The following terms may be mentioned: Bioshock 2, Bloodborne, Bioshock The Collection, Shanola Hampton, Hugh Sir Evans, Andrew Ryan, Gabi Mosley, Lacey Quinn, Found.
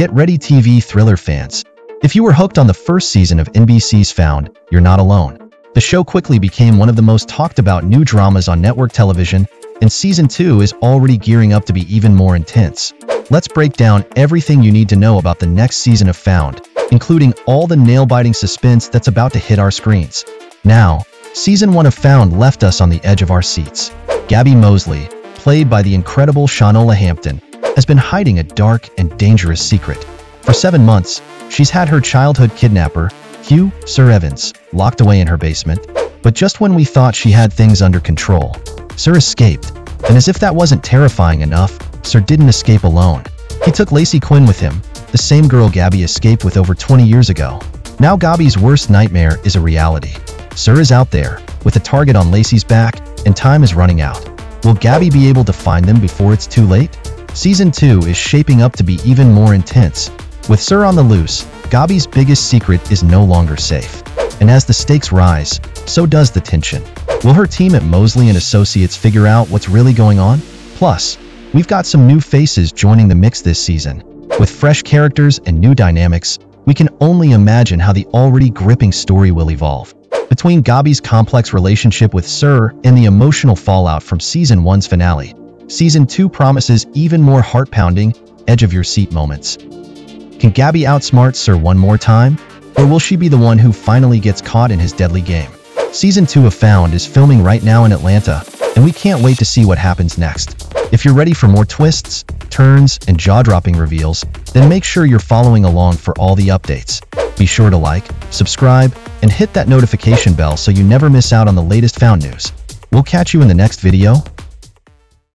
Get ready, TV thriller fans. If you were hooked on the first season of NBC's Found, you're not alone. The show quickly became one of the most talked about new dramas on network television, and season 2 is already gearing up to be even more intense. Let's break down everything you need to know about the next season of Found, including all the nail-biting suspense that's about to hit our screens. Now, season 1 of Found left us on the edge of our seats. Gabi Mosley, played by the incredible Shanola Hampton, has been hiding a dark and dangerous secret. For 7 months, she's had her childhood kidnapper, Hugh Sir Evans, locked away in her basement. But just when we thought she had things under control, Sir escaped. And as if that wasn't terrifying enough, Sir didn't escape alone. He took Lacey Quinn with him, the same girl Gabi escaped with over 20 years ago. Now Gabi's worst nightmare is a reality. Sir is out there, with a target on Lacey's back, and time is running out. Will Gabi be able to find them before it's too late? Season 2 is shaping up to be even more intense. With Sir on the loose, Gabi's biggest secret is no longer safe. And as the stakes rise, so does the tension. Will her team at Mosley and Associates figure out what's really going on? Plus, we've got some new faces joining the mix this season. With fresh characters and new dynamics, we can only imagine how the already gripping story will evolve. Between Gabi's complex relationship with Sir and the emotional fallout from Season 1's finale, Season 2 promises even more heart-pounding, edge-of-your-seat moments. Can Gabi outsmart Sir one more time? Or will she be the one who finally gets caught in his deadly game? Season 2 of Found is filming right now in Atlanta, and we can't wait to see what happens next. If you're ready for more twists, turns, and jaw-dropping reveals, then make sure you're following along for all the updates. Be sure to like, subscribe, and hit that notification bell so you never miss out on the latest Found news. We'll catch you in the next video.